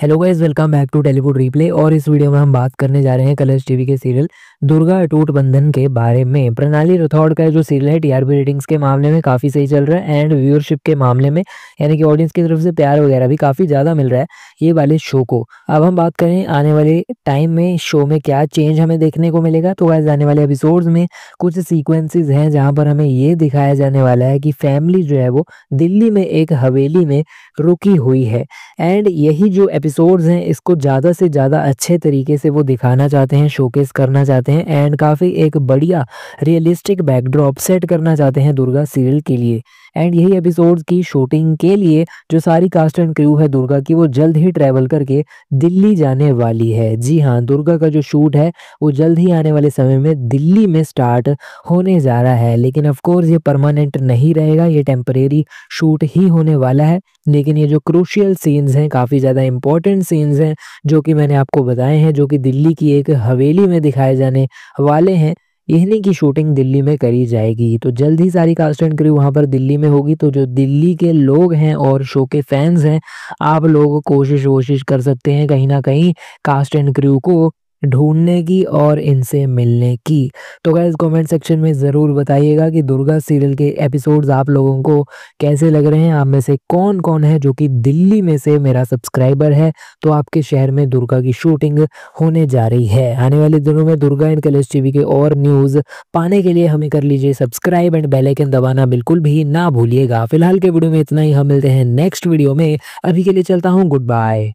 Hello guys, welcome back to Tellywood replay. और इस video में हम बात करने जा रहे हैं कलर्स टीवी के सीरियल दुर्गा अटूट बंधन के बारे में। प्रणाली राठौड़ का जो सीरियल है टीआरपी रेटिंग्स के मामले में काफ़ी सही चल रहा है एंड व्यूअरशिप के मामले में यानी कि ऑडियंस की तरफ से प्यार वगैरह भी काफ़ी ज़्यादा मिल रहा है ये वाले शो को। अब हम बात करें आने वाले टाइम में शो में क्या चेंज हमें देखने को मिलेगा, तो गाइस आने वाले एपिसोड्स में कुछ सीक्वेंसेस हैं जहाँ पर हमें ये दिखाया जाने वाला है कि फैमिली जो है वो दिल्ली में एक हवेली में रुकी हुई है एंड यही जो एपिसोड्स हैं इसको ज़्यादा से ज़्यादा अच्छे तरीके से वो दिखाना चाहते हैं, शोकेस करना चाहते हैं एंड काफ़ी एक बढ़िया रियलिस्टिक बैकड्रॉप सेट करना चाहते हैं दुर्गा सीरियल के लिए। एंड यही एपिसोड्स की शूटिंग के लिए जो सारी कास्ट एंड क्रू है दुर्गा की वो जल्द ही ट्रैवल करके दिल्ली जाने वाली है। जी हाँ, दुर्गा का जो शूट है वो जल्द ही आने वाले समय में दिल्ली में स्टार्ट होने जा रहा है, लेकिन ऑफकोर्स ये परमानेंट नहीं रहेगा, ये टेम्परेरी शूट ही होने वाला है। लेकिन ये जो क्रूशियल सीन्स हैं, काफ़ी ज़्यादा इंपॉर्टेंट सीन्स हैं जो कि मैंने आपको बताए हैं, जो कि दिल्ली की एक हवेली में दिखाए जाने वाले हैं, इन्हीं की शूटिंग दिल्ली में करी जाएगी। तो जल्द ही सारी कास्ट एंड क्रू वहाँ पर दिल्ली में होगी। तो जो दिल्ली के लोग हैं और शो के फैंस हैं, आप लोग कोशिश कर सकते हैं कहीं ना कहीं कास्ट एंड क्रू को ढूंढने की और इनसे मिलने की। तो गाइस कमेंट सेक्शन में ज़रूर बताइएगा कि दुर्गा सीरियल के एपिसोड्स आप लोगों को कैसे लग रहे हैं। आप में से कौन कौन है जो कि दिल्ली में से मेरा सब्सक्राइबर है, तो आपके शहर में दुर्गा की शूटिंग होने जा रही है। आने वाले दिनों में दुर्गा एंड कलर्स टीवी के और न्यूज़ पाने के लिए हमें कर लीजिए सब्सक्राइब एंड बेल आइकन दबाना बिल्कुल भी ना भूलिएगा। फिलहाल के वीडियो में इतना ही, हम मिलते हैं नेक्स्ट वीडियो में। अभी के लिए चलता हूँ, गुड बाय।